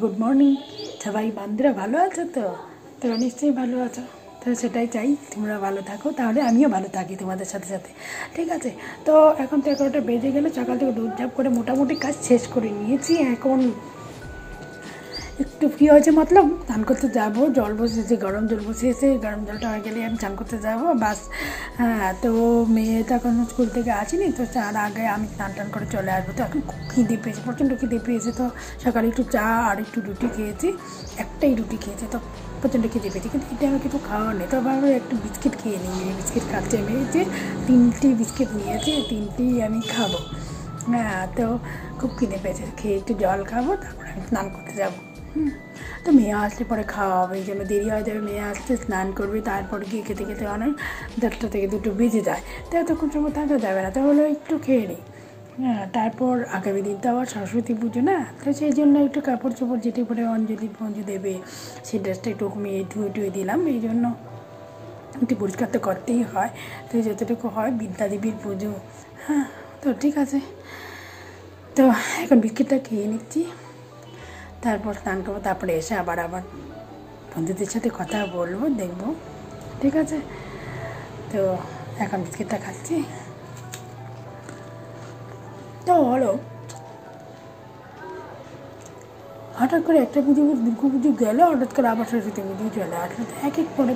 Good morning. সবাই বান্ধবীরা ভালো আছো তো? তোমরা নিশ্চয়ই ভালো আছো, তো সেটাই চাই তোমরা ভালো থাকো, তাহলে আমিও ভালো থাকি তোমাদের সাথে সাথে, ঠিক আছে? তো এখন তো 11টা বেজে গেলে, সকাল থেকে দুধ জাপ করে মোটামুটি কাজ শেষ করে নিয়েছি। এখন একটু ফ্রি হয়েছে, মতলব স্নান করতে যাবো, জল বসিয়েছে, গরম জল বসিয়েছে, গরম জলটা হয়ে গেলে আমি স্নান করতে যাবো, বাস। হ্যাঁ, তো মেয়ে তো এখন স্কুল থেকে আসেনি, তো তার আগে আমি স্নান টান করে চলে আসবো। তো এখন খিদে পেয়েছে, প্রচণ্ড খিদে পেয়েছে, তো সকালে একটু চা আর একটু রুটি খেয়েছি, একটাই রুটি খেয়েছি, তো প্রচণ্ড খিদে পেয়েছে, কিন্তু এটা আমি কিছু খাওয়া নেই। তো আমি একটু বিস্কিট খেয়ে নিই, বিস্কিট খাচ্ছি আমি, যে 3টি বিস্কিট নিয়েছি, 3টি আমি খাবো। হ্যাঁ, তো খুব খিদে পেয়েছে, খেয়ে একটু জল খাবো, তারপরে আমি স্নান করতে যাবো। তো মেয়ে আসলে পরে খাওয়া হবে, এই জন্য দেরি হয়ে যাবে, মেয়ে আসলে স্নান করবে, তারপর গিয়ে খেতে খেতে অনেক 1টা থেকে 2টা বেজে যায়, তো এতক্ষণ সময় থাকা যাবে না, তাহলে একটু খেয়ে নিই। হ্যাঁ, তারপর আগামী দিন তো আবার সরস্বতী পুজো না, তো সেই জন্য একটু কাপড় চোপড় যেটি পরে অঞ্জলি পঞ্জলি দেবে, সেই ড্রেসটা একটু মেয়ে ধুয়ে দিলাম, এই জন্য একটু পরিষ্কার তো করতেই হয়, তো যতটুকু হয় বিদ্যাদেবীর পুজো। হ্যাঁ, তো ঠিক আছে, তো এখন বিস্কিটটা খেয়ে নিচ্ছি, তারপর স্নান করবো, তারপরে এসে আবার বন্ধুদের সাথে কথা বলবো, দেখবো, ঠিক আছে? তো এখন বিস্কিটটা খাচ্ছি। তো হলো হঠাৎ করে একটা পুজো, দুর্গা পুজো গেলে হঠাৎ করে আবার সরস্বতী পুজো চলে আসলো, এক পরে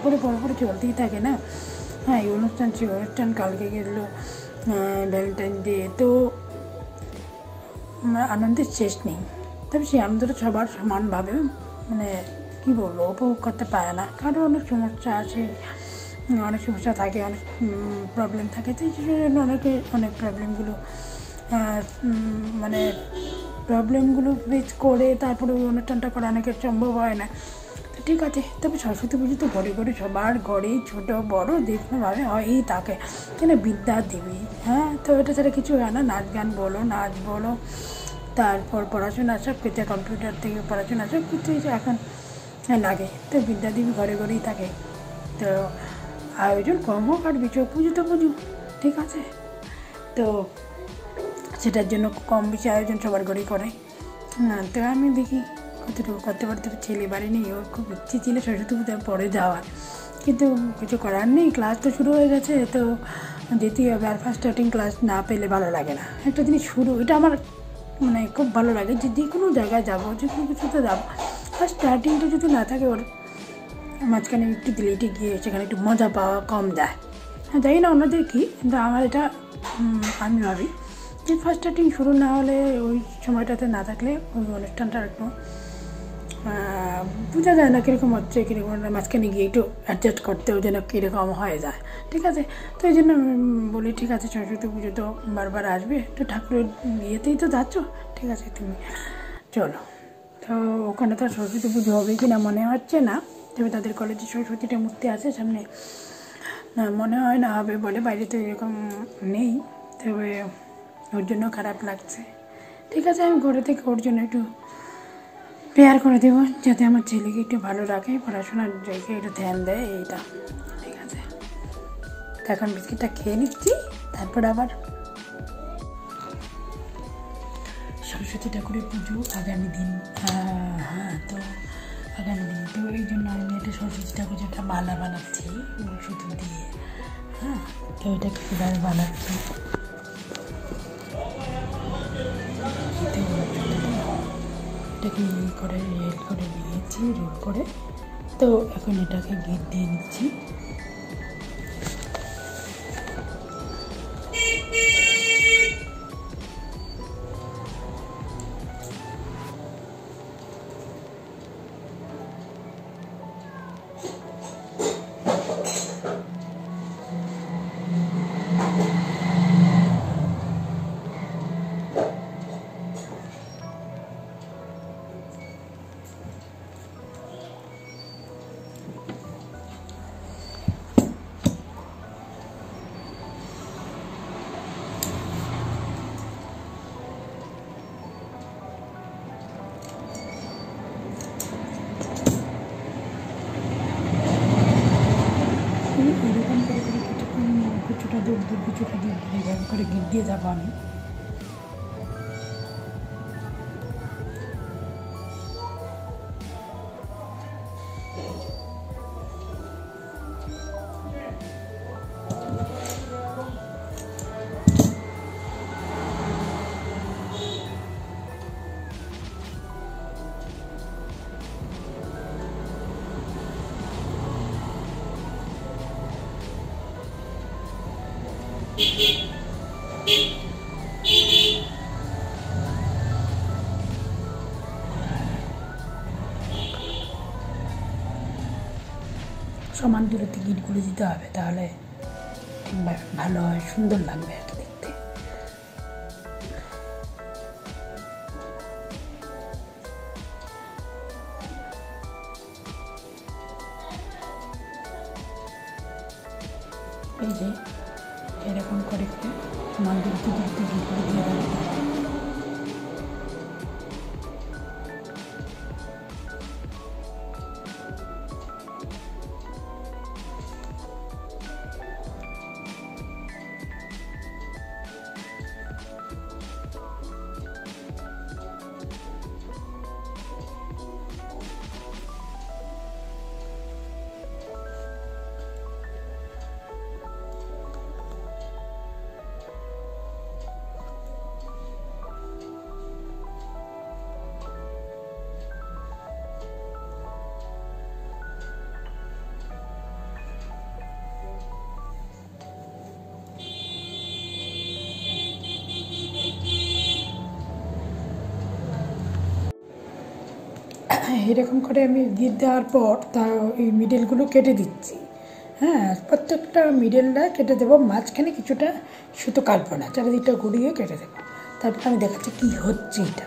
চলতেই থাকে না। হ্যাঁ, এই অনুষ্ঠান সেই অনুষ্ঠান, কালকে গেলো ভ্যালেন্টাইন ডে, তো আনন্দের শেষ নেই। তবে সেই আনন্দটা সবার সমানভাবে, মানে কী বলবো, উপভোগ করতে পারে না, কারণ অনেক সমস্যা আছে, অনেক সমস্যা থাকে, অনেক প্রবলেম থাকে, তো সেই জন্য অনেকে অনেক প্রবলেমগুলো মানে প্রবলেমগুলো ফেস করে তারপরে ওই অনুষ্ঠানটা করা অনেকের সম্ভব হয় না, তো ঠিক আছে। তবে সরস্বতী পুজো তো ঘরে ঘরে সবার ঘরেই ছোটো বড়ো যেভাবে হয়ই থাকে, কেন বিদ্যা দেবী। হ্যাঁ, তো এটা ছাড়া কিছু হয় না, নাচ গান বলো, নাচ বলো, তারপর পড়াশোনা, সব কিছু কম্পিউটার থেকে পড়াশোনা সব কিছুই এখন লাগে, তো বিদ্যাদেবী ঘরে ঘরেই থাকে, তো আয়োজন কম হোক আর বেশি হোক, পুজো তো পুজো, ঠিক আছে? তো সেটার জন্য কম বেশি আয়োজন সবার ঘরেই করে। হ্যাঁ, তো আমি দেখি কতটুকু করতে পারতে, ছেলে বাড়ি নেই, ওর খুব ইচ্ছে ছিল সরস্বতী পুজোর পরে যাওয়ার, কিন্তু কিছু করার নেই, ক্লাস তো শুরু হয়ে গেছে, তো যেতেই হবে, আর ফার্স্ট স্টার্টিং ক্লাস না পেলে ভালো লাগে না। একটা জিনিস শুরু, এটা আমার মানে খুব ভালো লাগে, যে যে কোনো জায়গায় যাবো, যে কোনো কিছুতে যাবো, আর স্টার্টিংটা যদি না থাকে ওর, মাঝখানে একটু দিলেটে গিয়ে সেখানে একটু মজা পাওয়া কম যায়। হ্যাঁ, যাই না অন্যদের কি, কিন্তু আমার এটা আমি ভাবি যে ফার্স্ট স্টার্টিং শুরু না হলে, ওই সময়টাতে না থাকলে ওই অনুষ্ঠানটা একটু বোঝা যায় না কীরকম হচ্ছে, কীরকম মাঝখানে গিয়ে একটু অ্যাডজাস্ট করতে ওই জন্য কীরকম হয়ে যায়, ঠিক আছে? তো এই জন্য বলি, ঠিক আছে, সরস্বতী পুজো তো বারবার আসবে, তো ঠাকুরের বিয়েতেই তো যাচ্ছ, ঠিক আছে, তুমি চলো। তো ওখানে তো সরস্বতী পুজো হবে কি না মনে হচ্ছে না, তবে তাদের কলেজে সরস্বতীটা মূর্তি আছে সামনে, না মনে হয় না হবে বলে, বাইরে তো এরকম নেই, তবে ওর জন্য খারাপ লাগছে। ঠিক আছে, আমি ঘরে থেকে ওর জন্য একটু প্রেয়ার করে দেবো, যাতে আমার ছেলেকে একটু ভালো রাখে, পড়াশোনার দিকে একটু ধ্যান দেয়, এইটা, ঠিক আছে? এখন বিস্কিটটা খেয়ে নিচ্ছি, তারপর আবার সরস্বতী ঠাকুরের পুজো আগামী দিন। হ্যাঁ, তো আগামী দিন, তো এই জন্য আমি একটা সরস্বতী ঠাকুর একটা মালা বানাচ্ছি সুতো দিয়ে। হ্যাঁ, তো এটা কীভাবে বানাচ্ছি, এটাকে ইয়ে করে রেল করে নিয়েছি, রেল করে, তো এখন এটাকে গিট দিয়ে নিচ্ছি। কিছুটা দূর এইভাবে করে গিট দিয়ে যাবো আমি। সমান দূরত্বে গিটগুলো দিতে হবে, তাহলে ভালো হয়, সুন্দর লাগবে এটা দেখতে। এই যে এরকম করে সমান দূরত্বে গিটগুলো দিয়ে দেবে। এরকম করে আমি গিট দেওয়ার পর তা এই মিডেলগুলো কেটে দিচ্ছি। হ্যাঁ, প্রত্যেকটা মিডেলটা কেটে দেবো, মাঝখানে কিছুটা সুতো কাটবো না, চারিদিকটা ঘুরিয়ে কেটে দেবো। তারপর আমি দেখাচ্ছি কী হচ্ছে এটা।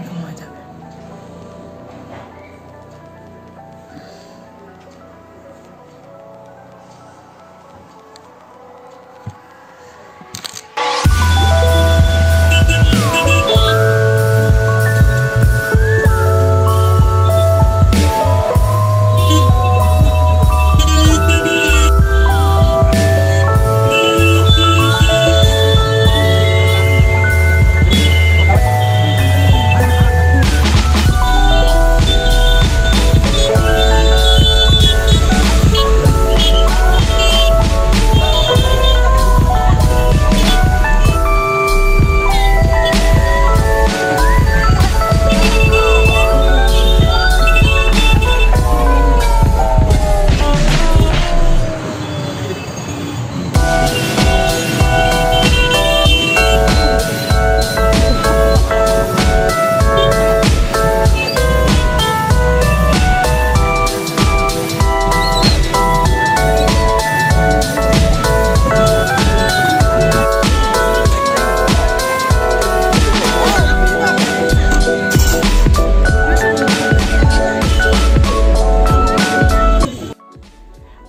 এরকম হয়ে যাবে।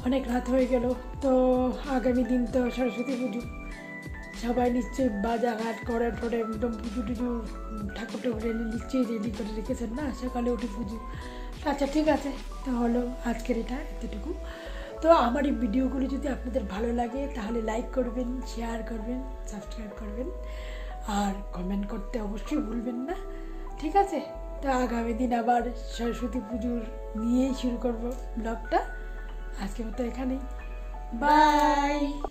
অনেক রাত হয়ে গেল, তো আগামী দিন তো সরস্বতী পুজো, সবাই নিশ্চয়ই বাজারঘাট করে টোরে একদম পুজো টুজো ঠাকুর ঠাকুর এনে নিশ্চয়ই রেডি করে রেখেছেন না, সকালে উঠে পুজো। আচ্ছা ঠিক আছে, তো হলো আজকের এটা এতটুকু। তো আমার এই ভিডিওগুলো যদি আপনাদের ভালো লাগে তাহলে লাইক করবেন, শেয়ার করবেন, সাবস্ক্রাইব করবেন, আর কমেন্ট করতে অবশ্যই ভুলবেন না। ঠিক আছে, তো আগামী দিন আবার সরস্বতী পুজোর নিয়েই শুরু করব ব্লগটা। আজকের মতো এখানেই, বাই।